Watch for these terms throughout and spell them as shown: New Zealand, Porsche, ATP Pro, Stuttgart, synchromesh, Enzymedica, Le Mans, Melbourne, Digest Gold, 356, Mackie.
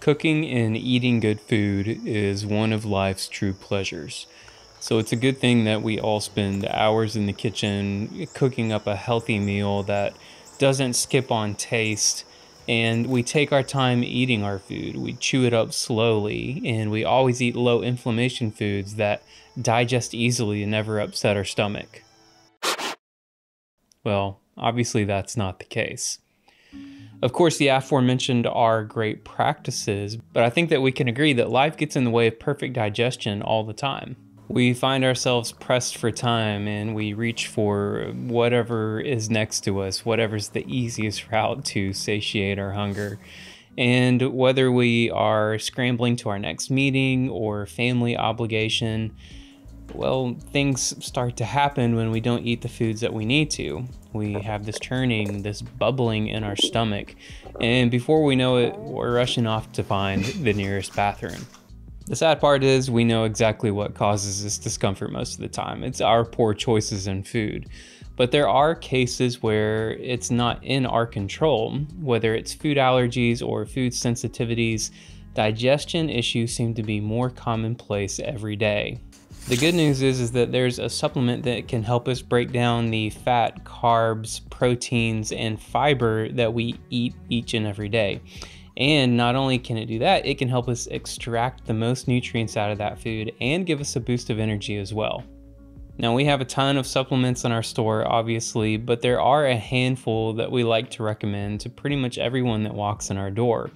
Cooking and eating good food is one of life's true pleasures. So it's a good thing that we all spend hours in the kitchen cooking up a healthy meal that doesn't skip on taste, and we take our time eating our food. We chew it up slowly, and we always eat low inflammation foods that digest easily and never upset our stomach. Well, obviously that's not the case. Of course, the aforementioned are great practices, but I think that we can agree that life gets in the way of perfect digestion all the time. We find ourselves pressed for time, and we reach for whatever is next to us, whatever's the easiest route to satiate our hunger. And whether we are scrambling to our next meeting or family obligation, well, things start to happen when we don't eat the foods that we need to. We have this churning, this bubbling in our stomach, and before we know it, we're rushing off to find the nearest bathroom. The sad part is we know exactly what causes this discomfort most of the time. It's our poor choices in food. But there are cases where it's not in our control. Whether it's food allergies or food sensitivities, digestion issues seem to be more commonplace every day. The good news is that there's a supplement that can help us break down the fat, carbs, proteins, and fiber that we eat each and every day. And not only can it do that, it can help us extract the most nutrients out of that food and give us a boost of energy as well. Now, we have a ton of supplements in our store, obviously, but there are a handful that we like to recommend to pretty much everyone that walks in our door.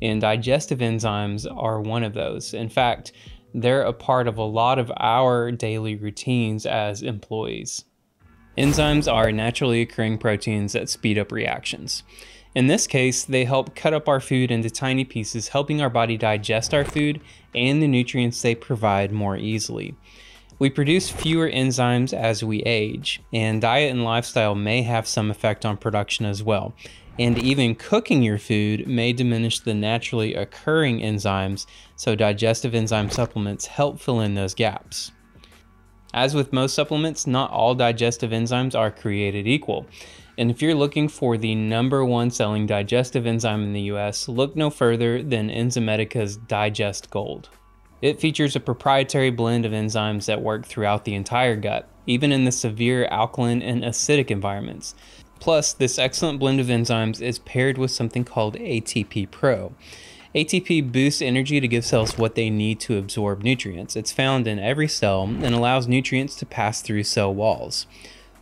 And digestive enzymes are one of those. In fact, they're a part of a lot of our daily routines as employees. Enzymes are naturally occurring proteins that speed up reactions. In this case, they help cut up our food into tiny pieces, helping our body digest our food and the nutrients they provide more easily. We produce fewer enzymes as we age, and diet and lifestyle may have some effect on production as well. And even cooking your food may diminish the naturally occurring enzymes, so digestive enzyme supplements help fill in those gaps. As with most supplements, not all digestive enzymes are created equal. And if you're looking for the #1 selling digestive enzyme in the US, look no further than Enzymedica's Digest Gold. It features a proprietary blend of enzymes that work throughout the entire gut, even in the severe alkaline and acidic environments. Plus, this excellent blend of enzymes is paired with something called ATP Pro. ATP boosts energy to give cells what they need to absorb nutrients. It's found in every cell and allows nutrients to pass through cell walls.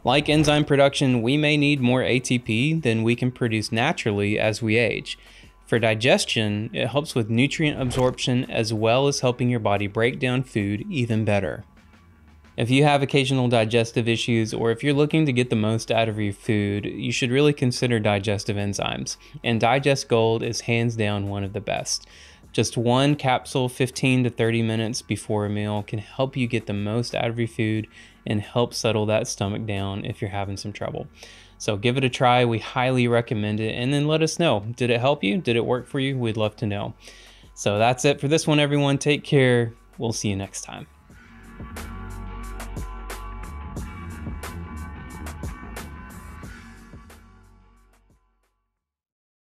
Like enzyme production, we may need more ATP than we can produce naturally as we age. For digestion, it helps with nutrient absorption as well as helping your body break down food even better. If you have occasional digestive issues or if you're looking to get the most out of your food, you should really consider digestive enzymes, and Digest Gold is hands down one of the best. Just one capsule 15 to 30 minutes before a meal can help you get the most out of your food and help settle that stomach down if you're having some trouble. So give it a try. We highly recommend it. And then let us know. Did it help you? Did it work for you? We'd love to know. So that's it for this one, everyone. Take care. We'll see you next time.